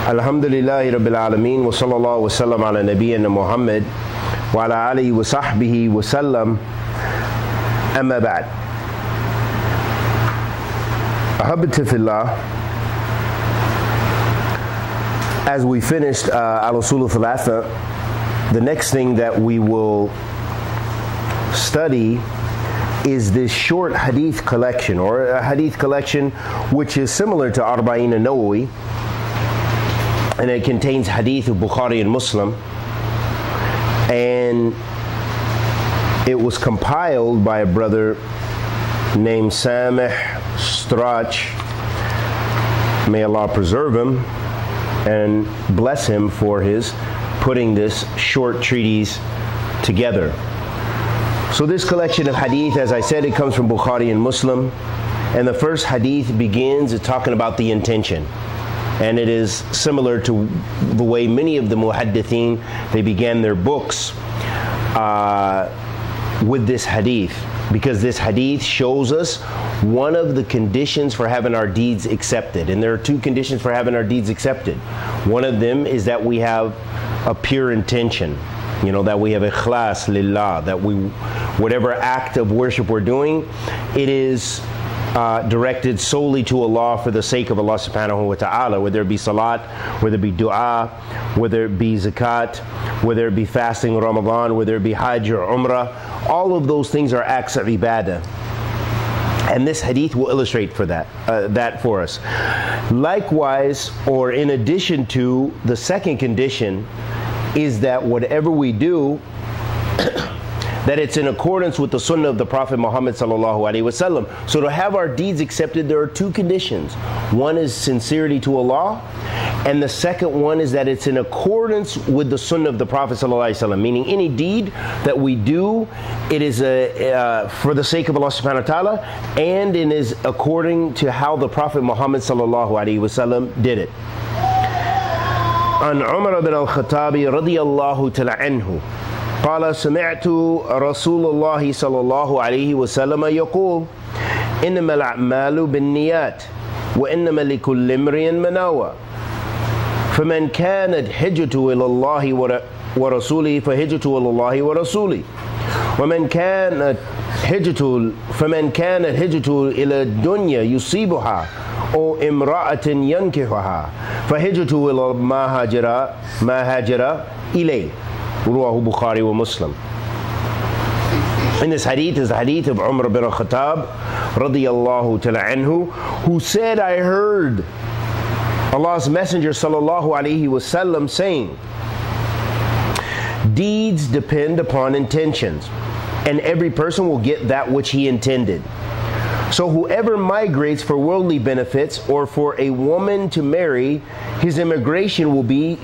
Alhamdulillahi Rabbil Alameen wa sallallahu wa sallam ala nabiyyina Muhammad wa ala alihi wa sahbihi wa sallam. Amma ba'd. Ahabbati fillah, as we finished al-usul al-thalatha, the next thing that we will study is this short hadith collection, or a hadith collection which is similar to Arbaeena Nawawi, and it contains hadith of Bukhari and Muslim, and it was compiled by a brother named Sameh Strach. May Allah preserve him and bless him for his putting this short treatise together. So this collection of hadith, as I said, it comes from Bukhari and Muslim, and the first hadith begins talking about the intention, and it is similar to the way many of the muhaddithin, they began their books with this hadith, because this hadith shows us one of the conditions for having our deeds accepted. And there are two conditions for having our deeds accepted. One of them is that we have a pure intention, you know, that we have ikhlas lillah, that we, whatever act of worship we're doing, it is directed solely to Allah for the sake of Allah subhanahu wa ta'ala, whether it be salat, whether it be dua, whether it be zakat, whether it be fasting Ramadan, whether it be hajj or umrah. All of those things are acts of ibadah, and this hadith will illustrate for that, for us. Likewise, or in addition to, the second condition is that whatever we do that it's in accordance with the Sunnah of the Prophet Muhammad sallallahu alaihi wasallam. So to have our deeds accepted, there are two conditions. One is sincerity to Allah, and the second one is that it's in accordance with the Sunnah of the Prophet sallallahu alaihi wasallam. Meaning, any deed that we do, it is for the sake of Allah subhanahu wa ta'ala, and it is according to how the Prophet Muhammad sallallahu alaihi wasallam did it. An Umar Al khattabi radiyallahu ta'ala anhu قال سمعت رسول الله صلى الله عليه وسلم يقول إنما الأعمال بالنيات وإنما لكل امرئ ما نوى فمن كانت هجرته إلى الله ورسوله فهجرته إلى الله ورسوله فمن كانت هجرته إلى الدنيا يصيبها أو امرأة ينكحها فهجرته إلى ما هاجر إليه. Ruwahu Bukhari wa Muslim. In this hadith is the hadith of Umar Al khattabi radiyallahu ta'ala anhu, who said, I heard Allah's Messenger sallallahu alaihi wasallam saying, deeds depend upon intentions, and every person will get that which he intended. So whoever migrates for worldly benefits or for a woman to marry, his immigration will be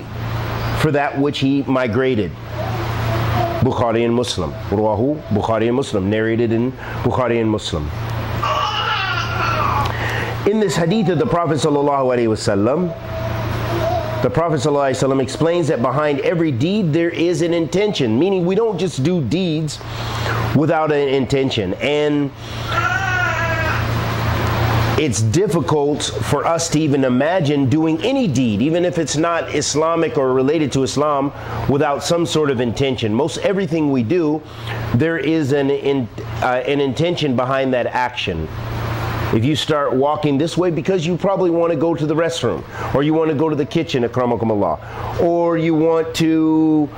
for that which he migrated. Bukhari and Muslim. Ruwahu Bukhari and Muslim. Narrated in Bukhari and Muslim. In this hadith of the Prophet ﷺ, the Prophet ﷺ explains that behind every deed there is an intention. Meaning, we don't just do deeds without an intention. And it's difficult for us to even imagine doing any deed, even if it's not Islamic or related to Islam, without some sort of intention. Most everything we do, there is an intention behind that action. If you start walking this way because you probably want to go to the restroom, or you want to go to the kitchen, akramakumullah, or you want to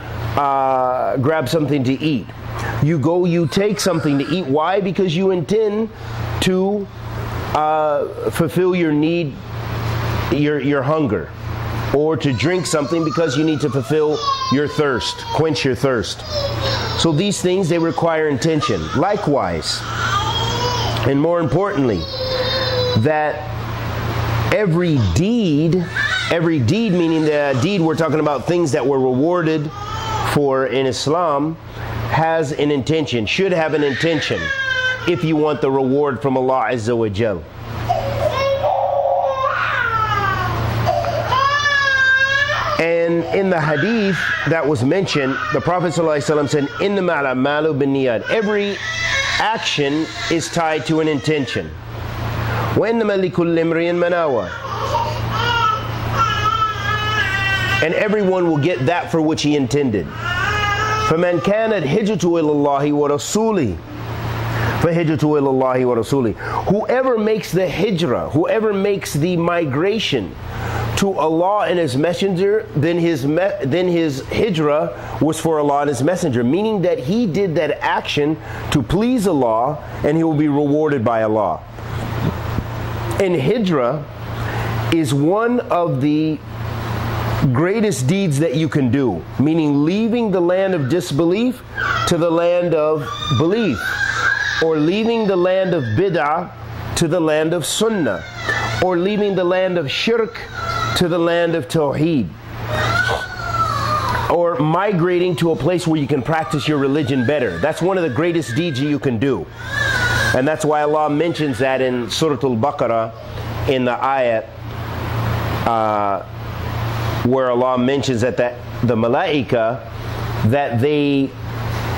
grab something to eat, you take something to eat. Why? Because you intend to fulfill your need, your hunger, or to drink something because you need to fulfill your thirst, quench your thirst. So these things, they require intention. Likewise, and more importantly, that every deed, meaning the deed, we're talking about things that were rewarded for in Islam, has an intention, should have an intention, if you want the reward from Allah Azza wa Jal. And in the hadith that was mentioned, the Prophet ﷺ said, "Innama al-a'malu bin-niyyat." Every action is tied to an intention. وَإِنَّمَا لِكُلِّ امْرِئٍ مَا نَوَى. and everyone will get that for which he intended. فَمَنْ كَانَتْ هِجْرَتُهُ إِلَى اللَّهِ وَرَسُولِهِ فَهِجْرَتُهُ إِلَى اللَّهِ وَرَسُولِهِ. Whoever makes the hijrah, whoever makes the migration to Allah and His Messenger, then his hijrah was for Allah and His Messenger, meaning that he did that action to please Allah, and he will be rewarded by Allah. And hijrah is one of the greatest deeds that you can do, meaning leaving the land of disbelief to the land of belief, or leaving the land of bid'ah to the land of sunnah, or leaving the land of shirk to the land of tawheed, or migrating to a place where you can practice your religion better. That's one of the greatest deeds you can do, and that's why Allah mentions that in Surah Al-Baqarah, in the ayat where Allah mentions that the malaika, that they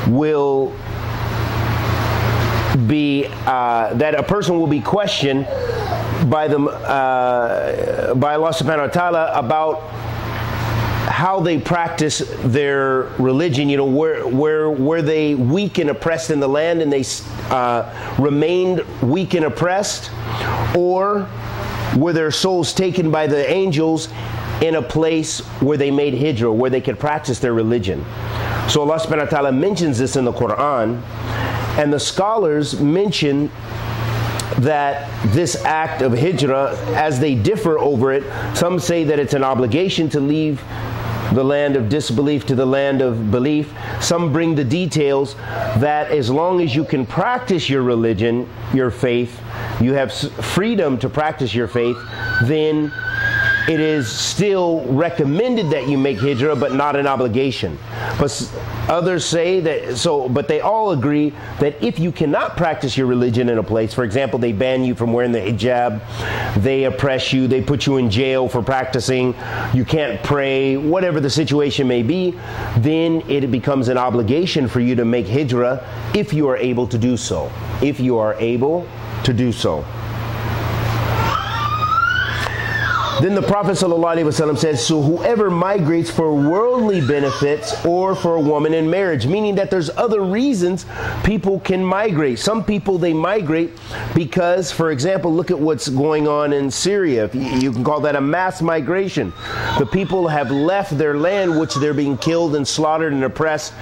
will be, that a person will be questioned by Allah subhanahu wa ta'ala about how they practice their religion, you know, where they weak and oppressed in the land and they remained weak and oppressed, or were their souls taken by the angels in a place where they made hijrah, where they could practice their religion. So Allah subhanahu wa ta'ala mentions this in the Quran, and the scholars mention that this act of hijrah, as they differ over it, some say that it's an obligation to leave the land of disbelief to the land of belief. Some bring the details that as long as you can practice your religion, your faith, you have freedom to practice your faith, then it is still recommended that you make hijrah, but not an obligation. But others say that, but they all agree that if you cannot practice your religion in a place, for example, they ban you from wearing the hijab, they oppress you, they put you in jail for practicing, you can't pray, whatever the situation may be, then it becomes an obligation for you to make hijrah if you are able to do so. If you are able to do so. Then the Prophet ﷺ says, so whoever migrates for worldly benefits or for a woman in marriage, meaning that there's other reasons people can migrate. Some people, they migrate because, for example, look at what's going on in Syria. You can call that a mass migration. The people have left their land, which they're being killed and slaughtered and oppressed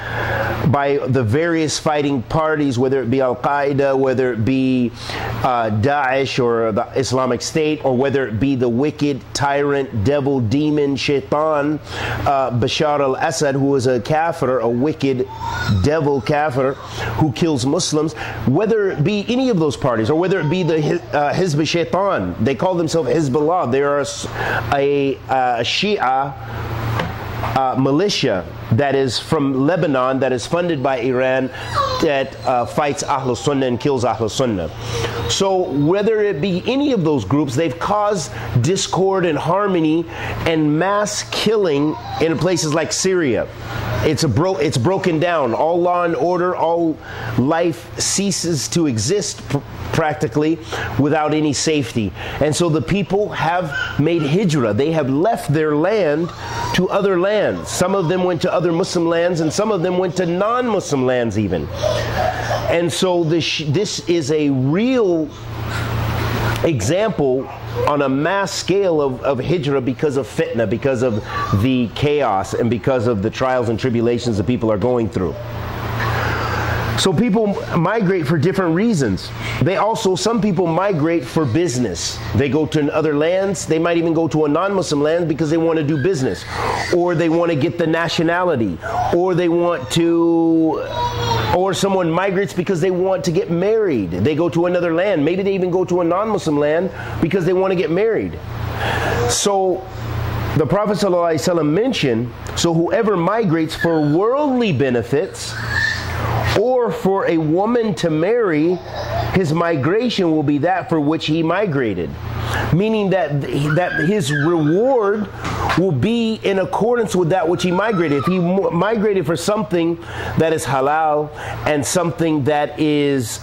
by the various fighting parties, whether it be Al-Qaeda, whether it be Daesh or the Islamic State, or whether it be the wicked tyrant, devil, demon, shaitan, Bashar al-Assad, who is a kafir, a wicked devil kafir who kills Muslims, whether it be any of those parties, or whether it be the Hizb shaitan. They call themselves Hezbollah. They are a Shia militia that is from Lebanon, that is funded by Iran, that fights Ahl Sunnah and kills Ahl Sunnah. So whether it be any of those groups, they've caused discord and harmony and mass killing in places like Syria. It's broken down. All law and order, all life ceases to exist practically without any safety. And so the people have made hijrah. They have left their land to other lands. Some of them went to other Muslim lands, and some of them went to non-Muslim lands even. And so this is a real example on a mass scale of hijrah, because of fitna, because of the chaos, and because of the trials and tribulations that people are going through. So people migrate for different reasons. They also, some people migrate for business. They go to other lands. They might even go to a non-Muslim land because they want to do business, or they want to get the nationality, or they want to, or someone migrates because they want to get married. They go to another land. Maybe they even go to a non-Muslim land because they want to get married. So the Prophet ﷺ mentioned, so whoever migrates for worldly benefits or for a woman to marry, his migration will be that for which he migrated. Meaning that his reward will be in accordance with that which he migrated. If he migrated for something that is halal and something that is,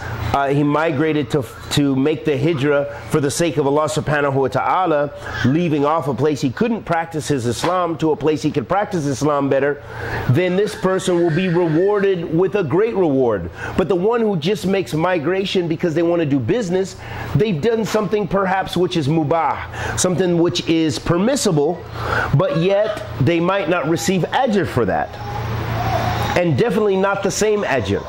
he migrated to make the hijrah for the sake of Allah subhanahu wa ta'ala, leaving off a place he couldn't practice his Islam to a place he could practice Islam better, then this person will be rewarded with a great reward. But the one who just makes migration because they want to do business, they've done something perhaps which is mubah, something which is permissible, but yet they might not receive ajr for that, and definitely not the same ajr.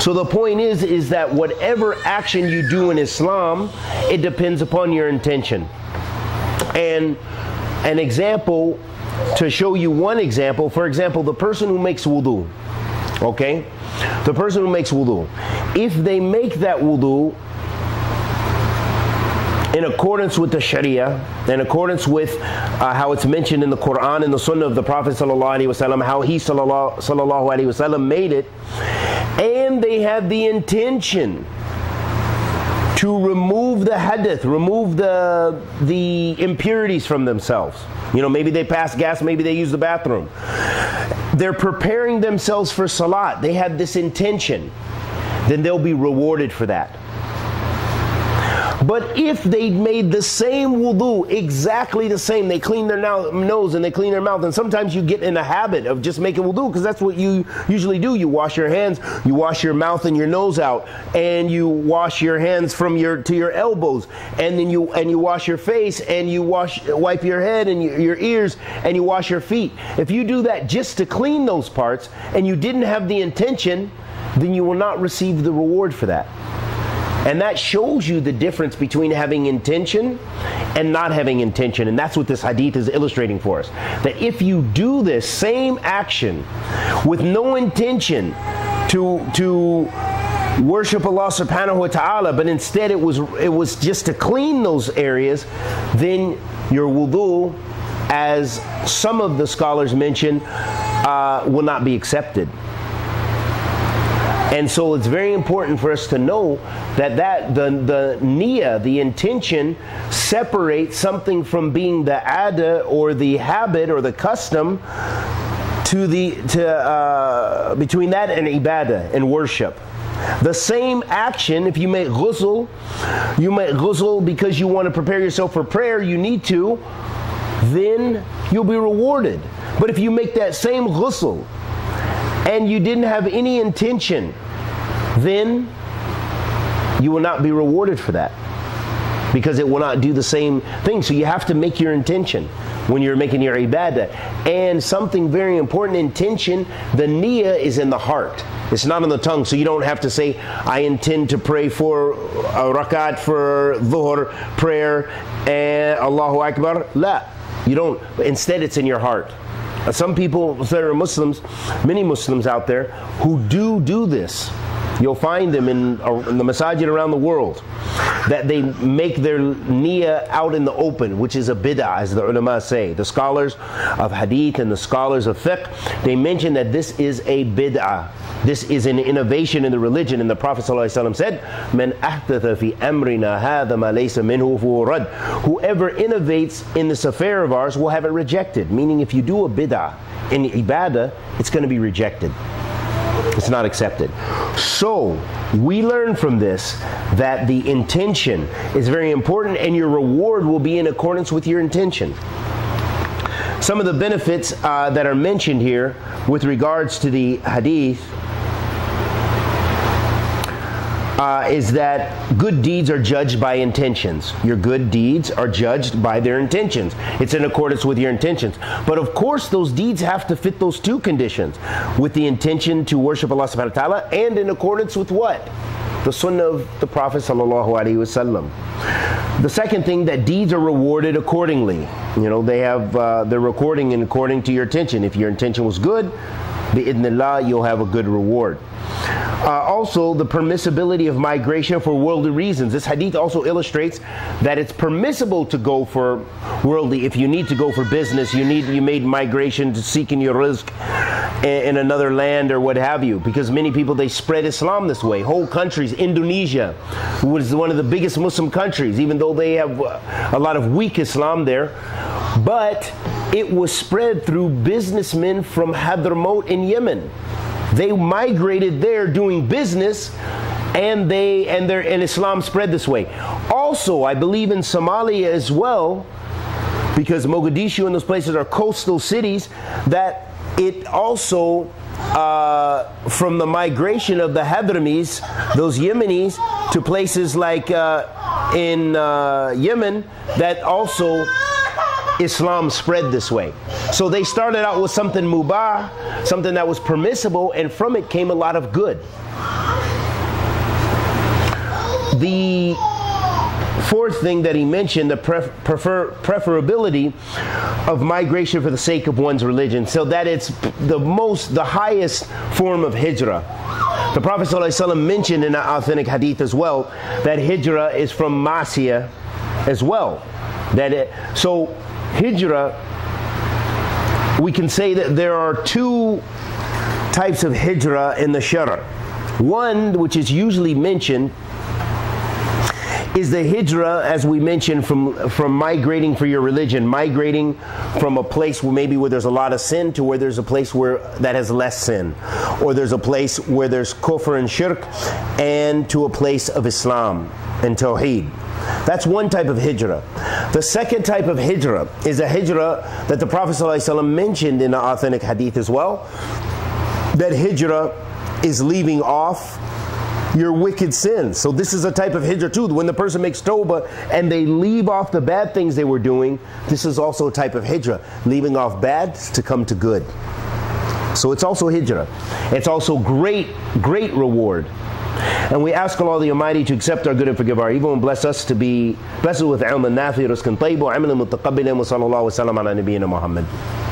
So the point is that whatever action you do in Islam, it depends upon your intention. And an example, to show you one example, for example, the person who makes wudu, okay? The person who makes wudu, if they make that wudu in accordance with the Sharia, in accordance with how it's mentioned in the Quran and the Sunnah of the Prophet ﷺ, how he ﷺ made it, and they have the intention to remove the hadith, remove the impurities from themselves. You know, maybe they pass gas, maybe they use the bathroom. They're preparing themselves for salat. They have this intention. Then they'll be rewarded for that. But if they made the same wudu, exactly the same, they clean their nose and they clean their mouth, and sometimes you get in a habit of just making wudu because that's what you usually do. You wash your hands, you wash your mouth and your nose out, and you wash your hands from to your elbows, and then you wash your face, and you wipe your head and your ears, and you wash your feet. If you do that just to clean those parts and you didn't have the intention, then you will not receive the reward for that. And that shows you the difference between having intention and not having intention. And that's what this hadith is illustrating for us. That if you do this same action with no intention to worship Allah subhanahu wa ta'ala, but instead it was just to clean those areas, then your wudu, as some of the scholars mention, will not be accepted. And so it's very important for us to know that the niyyah, the intention, separates something from being the adah or the habit or the custom between that and ibadah and worship. The same action, if you make ghusl because you want to prepare yourself for prayer, you need to, then you'll be rewarded. But if you make that same ghusl and you didn't have any intention, then you will not be rewarded for that because it will not do the same thing. So you have to make your intention when you're making your ibadah. And something very important, intention, the niyyah is in the heart. It's not on the tongue, so you don't have to say, I intend to pray for a rakat for dhuhr prayer and Allahu Akbar. La, you don't. Instead, it's in your heart. Some people that are Muslims, many Muslims out there who do this, you'll find them in the masajid around the world, that they make their niyyah out in the open, which is a bid'ah, as the ulama say. The scholars of hadith and the scholars of fiqh, they mention that this is a bid'ah. This is an innovation in the religion. And the Prophet ﷺ said, "Man ahdatha fi amrina hadha ma laysa minhu fahuwa radd." Whoever innovates in this affair of ours will have it rejected. Meaning, if you do a bid'ah in ibadah, it's going to be rejected. It's not accepted. So we learn from this that the intention is very important, and your reward will be in accordance with your intention. Some of the benefits that are mentioned here with regards to the hadith is that good deeds are judged by intentions. Your good deeds are judged by their intentions. It's in accordance with your intentions. But of course, those deeds have to fit those two conditions, with the intention to worship Allah subhanahu wa ta'ala and in accordance with what? The Sunnah of the Prophet sallallahu alaihi wasallam. The second thing, that deeds are rewarded accordingly. You know, they have they're recording and according to your intention. If your intention was good, bi'idhnillah, you'll have a good reward. Also, the permissibility of migration for worldly reasons. This hadith also illustrates that it's permissible to go for worldly. If you need to go for business, you made migration to seeking your rizq in another land or what have you. Because many people, they spread Islam this way. Whole countries, Indonesia, which is one of the biggest Muslim countries, even though they have a lot of weak Islam there. But It was spread through businessmen from Hadhramaut in Yemen. They migrated there doing business, and Islam spread this way. Also, I believe in Somalia as well, because Mogadishu and those places are coastal cities, that it also, from the migration of the Hadhramis, those Yemenis, to places like in Yemen, that also Islam spread this way. So they started out with something mubah, something that was permissible, and from it came a lot of good. The fourth thing that he mentioned, the preferability of migration for the sake of one's religion, so that it's the highest form of hijrah. The Prophet ﷺ mentioned in an authentic hadith as well that hijrah is from masiyah as well. So hijrah, we can say that there are two types of hijrah in the shara. One, which is usually mentioned, is the hijrah, as we mentioned, from migrating for your religion, migrating from a place where maybe where there's a lot of sin to where there's a place where that has less sin, or there's a place where there's kufr and shirk, and to a place of Islam and tawheed. That's one type of hijrah. The second type of hijrah is a hijrah that the Prophet ﷺ mentioned in an authentic hadith as well, that hijrah is leaving off your wicked sins. So this is a type of hijrah too. When the person makes tawbah and they leave off the bad things they were doing, this is also a type of hijrah, leaving off bad to come to good. So it's also hijrah. It's also great, great reward. And we ask Allah the Almighty to accept our good and forgive our evil, and bless us to be blessed with ilm al-nafi, rizq tayyib, wa amal mutaqabbal, wa sallallahu wa sallam ala nabiyyina Muhammad.